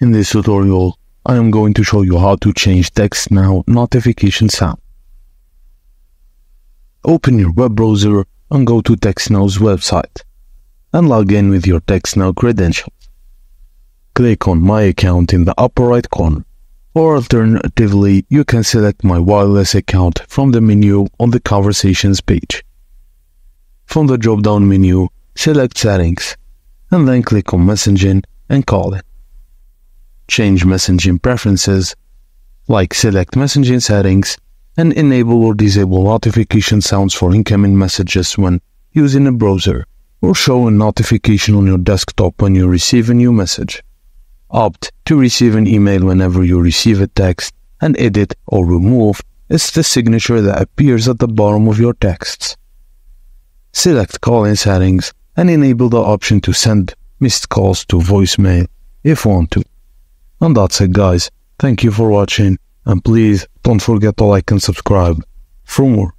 In this tutorial, I am going to show you how to change TextNow notification sound. Open your web browser and go to TextNow's website and log in with your TextNow credentials. Click on My Account in the upper right corner, or alternatively, you can select My Wireless Account from the menu on the Conversations page. From the drop-down menu, select Settings and then click on Messaging and call it. Change messaging preferences, like select messaging settings, and enable or disable notification sounds for incoming messages when using a browser, or show a notification on your desktop when you receive a new message. Opt to receive an email whenever you receive a text, and edit or remove is the signature that appears at the bottom of your texts. Select call-in settings and enable the option to send missed calls to voicemail if you want to. And that's it, guys. Thank you for watching, and please don't forget to like and subscribe for more.